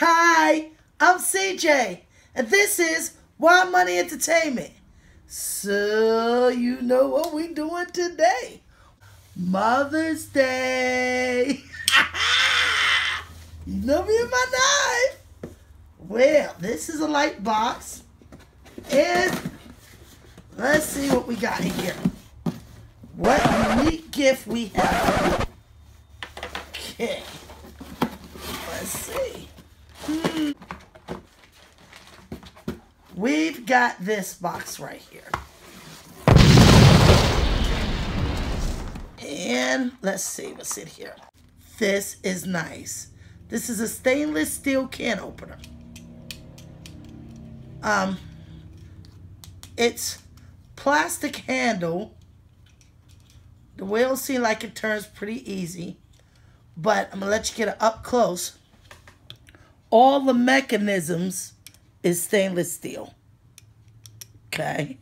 Hi, I'm CJ, and this is Wild Money Entertainment. So, you know what we doing today. Mother's Day. You know me and my knife. Well, this is a light box. And let's see what we got in here. What unique gift we have. Okay. Let's see. We've got this box right here. And let's see what's in here. This is nice. This is a stainless steel can opener. It's plastic handle. The wheel seems like it turns pretty easy, but I'm gonna let you get it up close. All the mechanisms is stainless steel. Okay.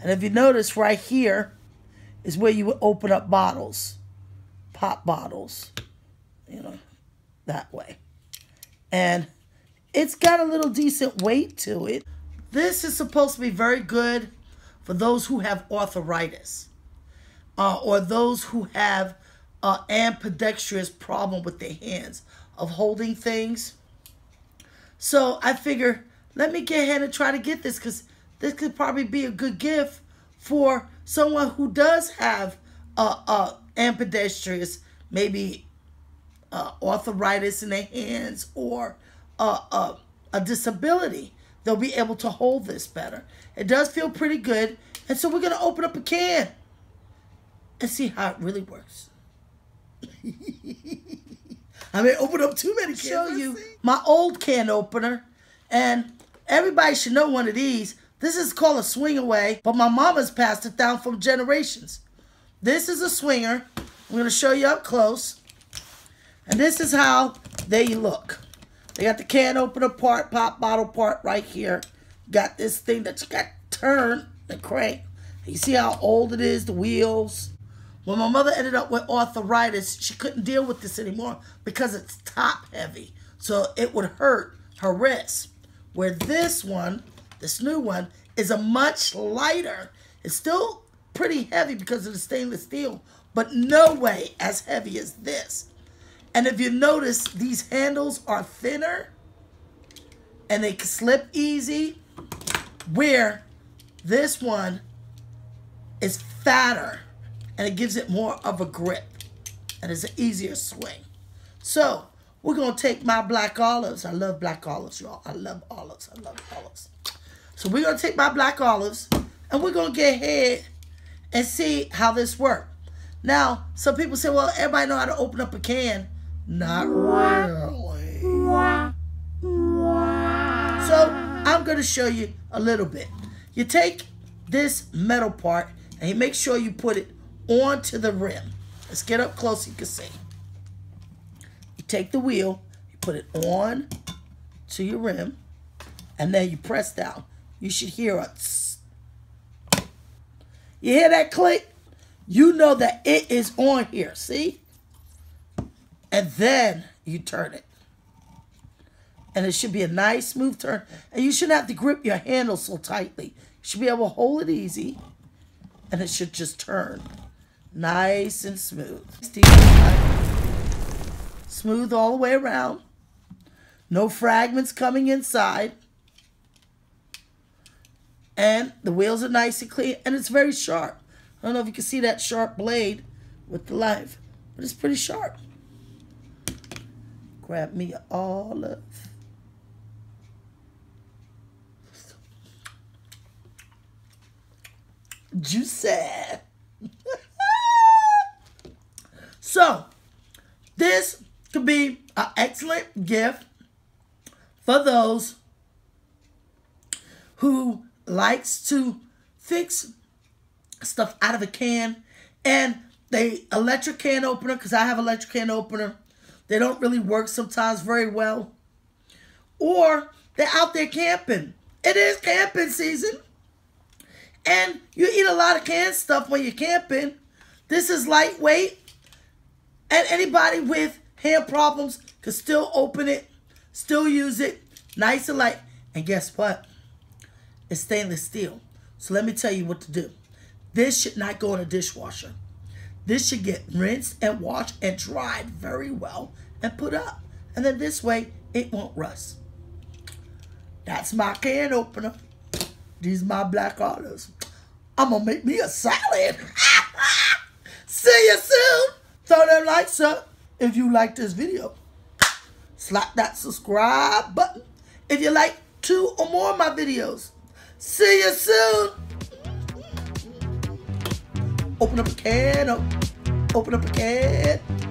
And if you notice right here is where you would open up bottles, pop bottles, you know, that way. And it's got a little decent weight to it. This is supposed to be very good for those who have arthritis or those who have ambidextrous problem with their hands of holding things. So I figure, let me get ahead and try to get this because this could probably be a good gift for someone who does have ambidextrous, maybe arthritis in their hands or a disability. They'll be able to hold this better. It does feel pretty good. And so we're going to open up a can and see how it really works. I mean, open up too many cans. Show you my old can opener. And everybody should know one of these. This is called a swing away, but my mama's passed it down from generations. This is a swinger. I'm going to show you up close. And this is how they look. They got the can opener part, pop bottle part right here. Got this thing that you got to turn and crank. You see how old it is, the wheels. When my mother ended up with arthritis, she couldn't deal with this anymore because it's top heavy. So it would hurt her wrist. Where this one, this new one, is a much lighter. It's still pretty heavy because of the stainless steel, but no way as heavy as this. And if you notice, these handles are thinner and they can slip easy, where this one is fatter. And it gives it more of a grip. And it's an easier swing. So, we're going to take my black olives. I love black olives, y'all. I love olives. I love olives. So, we're going to take my black olives. And we're going to get ahead and see how this works. Now, some people say, well, everybody know how to open up a can. Not really. So, I'm going to show you a little bit. You take this metal part and you make sure you put it onto the rim. Let's get up close so you can see. You take the wheel, you put it on to your rim, and then you press down. You should hear a tss. You hear that click? You know that it is on here, see? And then you turn it. And it should be a nice smooth turn. And you shouldn't have to grip your handle so tightly. You should be able to hold it easy, and it should just turn. Nice and smooth. Smooth all the way around. No fragments coming inside. And the wheels are nice and clean. And it's very sharp. I don't know if you can see that sharp blade with the knife, but it's pretty sharp. Grab me an olive. Juicy. So, this could be an excellent gift for those who likes to fix stuff out of a can. And they electric can opener, because I have electric can opener. They don't really work sometimes very well. Or they're out there camping. It is camping season. And you eat a lot of canned stuff when you're camping. This is lightweight. And anybody with hand problems can still open it, Still use it. Nice and light. And guess what? It's stainless steel. So let me tell you what to do. This should not go in a dishwasher. This should get rinsed and washed and dried very well and put up. And then this way, it won't rust. That's my can opener. These are my black olives. I'm going to make me a salad. See you soon. Throw them likes up if you like this video. Slap that subscribe button if you like 2 or more of my videos. See you soon. Open up a can. Open up a can.